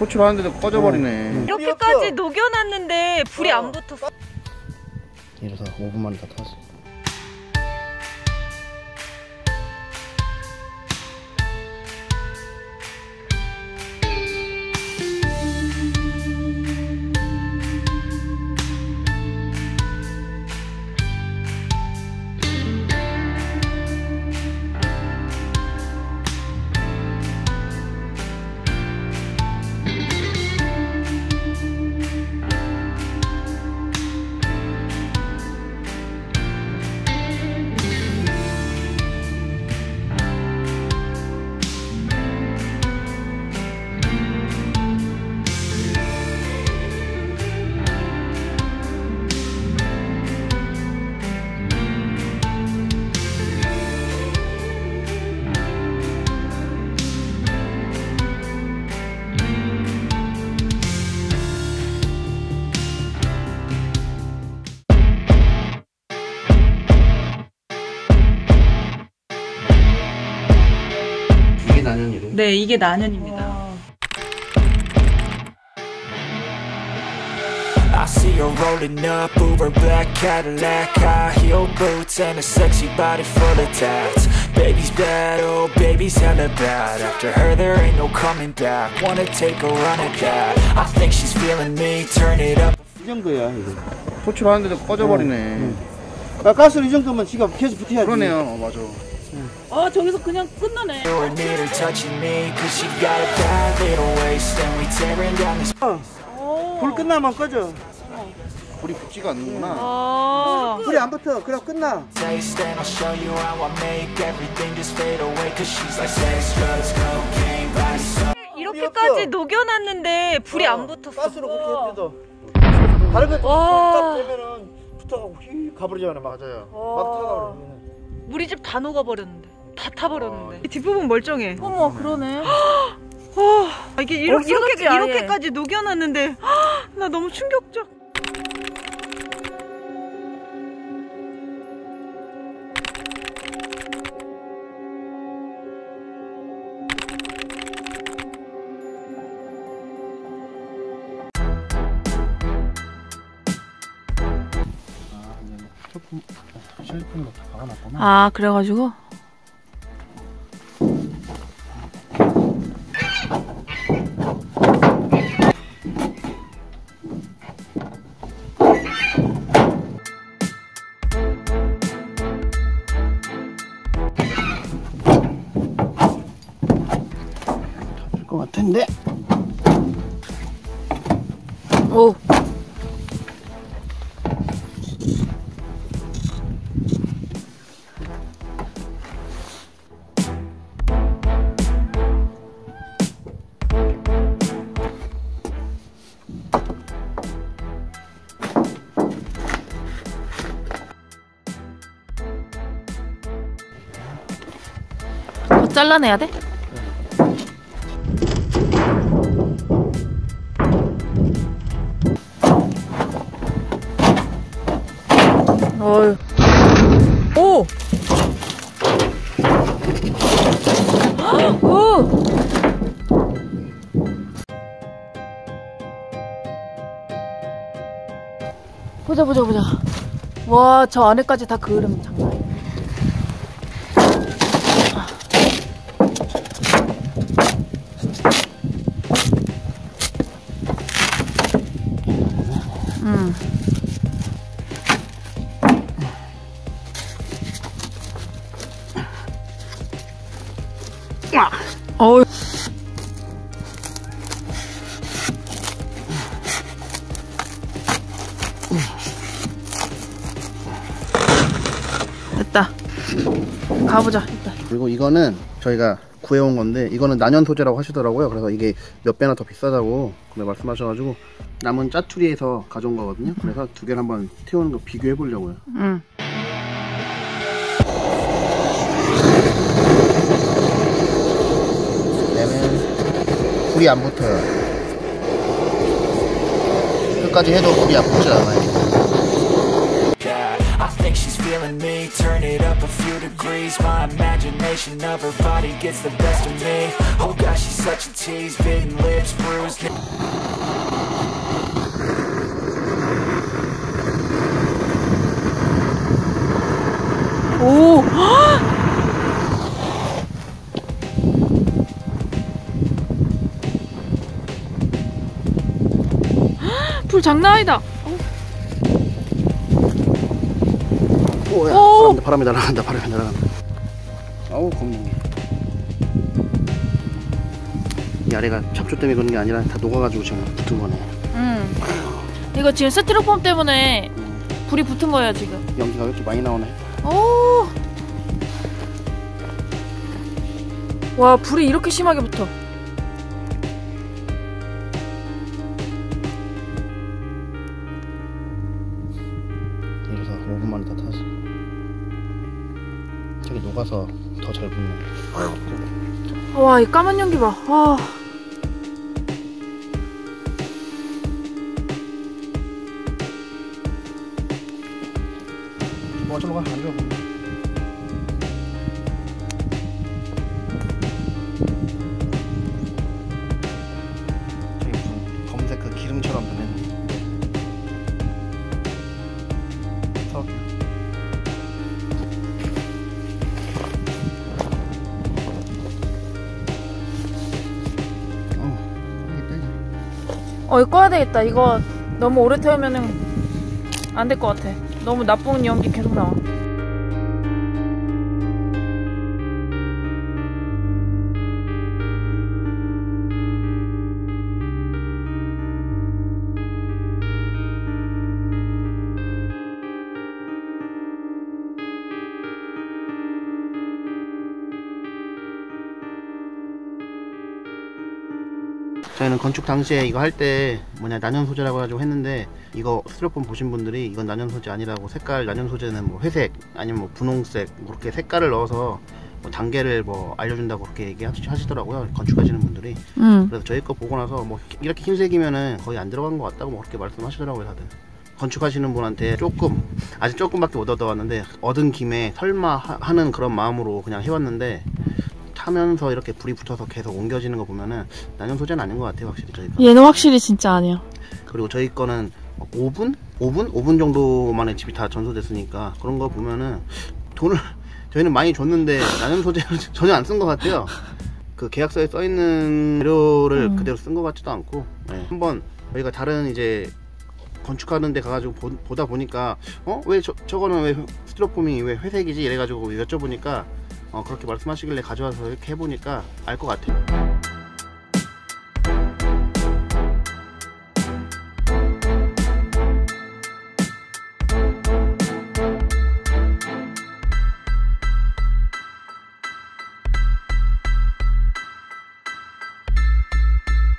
토치로 하는데도 꺼져버리네. 이렇게까지 녹여놨는데 불이 안 붙었어. 이래서 5분 만에 다 탔어. 네, 이게 난연입니다. I see her rolling up Uber black Cadillac high heel boots and a sexy body full of tats. Baby's bad, oh baby's hella bad. After her there ain't no coming back. Wanna take a run at that. I think she's feeling me, turn it up. 이 정도야 이거. 토치로 하는데도 꺼져버리네. 아, 가스는 이 정도면 지가 계속 붙여야지. 그러네요, 맞아. 저기서 그냥 끝나네. 불 끝나면 꺼져. 불이 붙지가 않는구나. 불이 안 붙어. 그럼 끝나. 이렇게까지 녹여놨는데 불이 안 붙었어. 가스로 그렇게 했대도 다른 거 딱 되면은 붙어가고 휙 가버리잖아. 맞아요. 막 타가버리네. 우리 집 다 녹아버렸는데, 다 타버렸는데. 뒷부분 멀쩡해. 어머, 그러네. 이게 이렇게까지 녹여놨는데, 나 너무 충격적. 아, 그래가지고? 잡힐 것 같은데? 오! 잘라내야 돼? 어휴. 오! 오! 보자. 와, 저 안에까지 다 그을음 장난 아니야. 어우. 됐다. 가보자. 일단. 그리고 이거는 저희가 구해온 건데, 이거는 난연 소재라고 하시더라고요. 그래서 이게 몇 배나 더 비싸다고 말씀하셔가지고 남은 짜투리에서 가져온 거거든요. 그래서 두 개를 한번 태우는 거 비교해 보려고요. 불이 안 붙어요. 끝까지 해도 불이 안 붙지 않아요. 풀 장난 아니다. 오야, 바람이 날아간다. 아우 겁나. 이 아래가 잡초 때문에 그런 게 아니라 다 녹아가지고 지금 붙은 거네. 이거 지금 스티로폼 때문에 불이 붙은 거예요 지금. 연기가 이렇게 많이 나오네. 오. 와, 불이 이렇게 심하게 붙어. 이래서 5분 만에 다 타지. 저기 녹아서 더 잘 붙네. 와, 이 까만 연기 봐. 와. 저로 가, 안 들어가. 저기 무슨 검은색 그 기름처럼 되네. 턱. 이거 꺼야 되겠다. 이거 너무 오래 태우면은 안 될 것 같아. 너무 나쁜 연기 계속 나와. 저희는 건축 당시에 이거 할 때 난연 소재라고 해가지고 했는데, 이거 스티로폼 보신 분들이 이건 난연 소재 아니라고, 색깔 난연 소재는 뭐 회색 아니면 뭐 분홍색 그렇게 색깔을 넣어서 뭐 단계를 뭐 알려준다고 그렇게 얘기하시더라고요, 건축하시는 분들이. 그래서 저희 거 보고 나서 뭐 이렇게 흰색이면은 거의 안 들어간 것 같다고 뭐 그렇게 말씀하시더라고요 다들. 건축하시는 분한테 조금, 아직 조금밖에 못 얻어왔는데 얻은 김에 설마 하는 그런 마음으로 그냥 해왔는데, 타면서 이렇게 불이 붙어서 계속 옮겨지는 거 보면은 난연 소재는 아닌 것 같아요 확실히 저희 거. 얘는 확실히 진짜 아니야. 그리고 저희 거는 5분 정도 만에 집이 다 전소됐으니까, 그런 거 보면은 돈을 저희는 많이 줬는데 난연 소재를 전혀 안 쓴 것 같아요. 그 계약서에 써 있는 재료를 그대로 쓴 것 같지도 않고. 네. 한번 저희가 다른 이제 건축하는 데 가가지고 보다 보니까 왜 저거는 왜 스티로폼이 왜 회색이지 이래가지고 여쭤보니까 그렇게 말씀하시길래 가져와서 이렇게 해보니까 알 것 같아요.